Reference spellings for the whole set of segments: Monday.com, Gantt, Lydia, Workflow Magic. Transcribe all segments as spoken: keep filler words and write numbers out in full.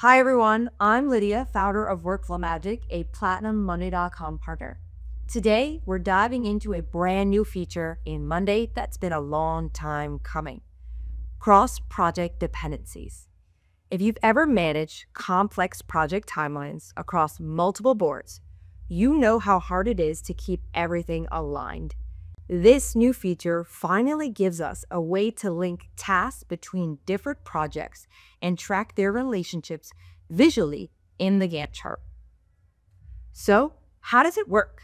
Hi everyone, I'm Lydia, founder of Workflow Magic, a platinum Monday dot com partner. Today, we're diving into a brand new feature in Monday that's been a long time coming: cross-project dependencies. If you've ever managed complex project timelines across multiple boards, you know how hard it is to keep everything aligned. This new feature finally gives us a way to link tasks between different projects and track their relationships visually in the Gantt chart. So, how does it work?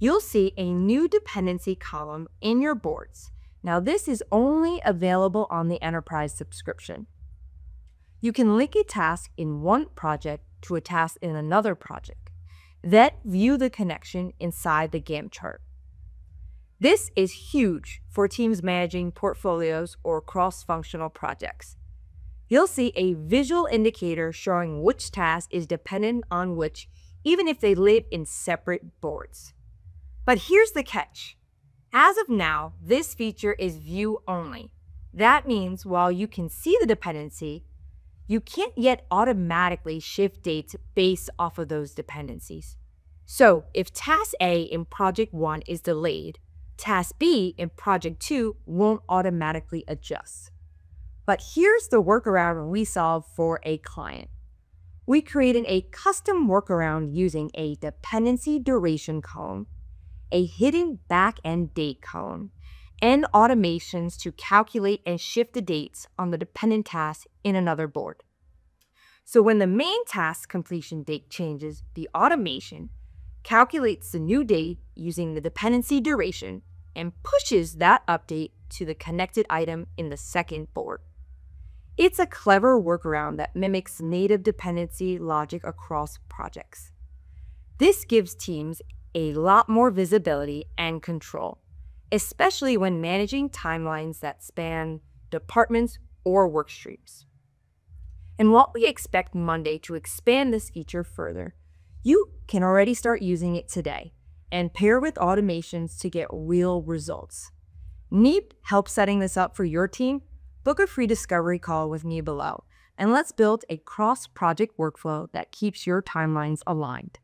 You'll see a new dependency column in your boards. Now, this is only available on the enterprise subscription. You can link a task in one project to a task in another project, then view the connection inside the Gantt chart. This is huge for teams managing portfolios or cross-functional projects. You'll see a visual indicator showing which task is dependent on which, even if they live in separate boards. But here's the catch. As of now, this feature is view only. That means while you can see the dependency, you can't yet automatically shift dates based off of those dependencies. So if task A in project one is delayed, task B in project two won't automatically adjust. But here's the workaround we solved for a client. We created a custom workaround using a dependency duration column, a hidden back-end date column, and automations to calculate and shift the dates on the dependent task in another board. So when the main task completion date changes, the automation calculates the new date using the dependency duration and pushes that update to the connected item in the second board. It's a clever workaround that mimics native dependency logic across projects. This gives teams a lot more visibility and control, especially when managing timelines that span departments or work streams. And while we expect Monday to expand this feature further, you can already start using it today and pair with automations to get real results. Need help setting this up for your team? Book a free discovery call with me below, and let's build a cross-project workflow that keeps your timelines aligned.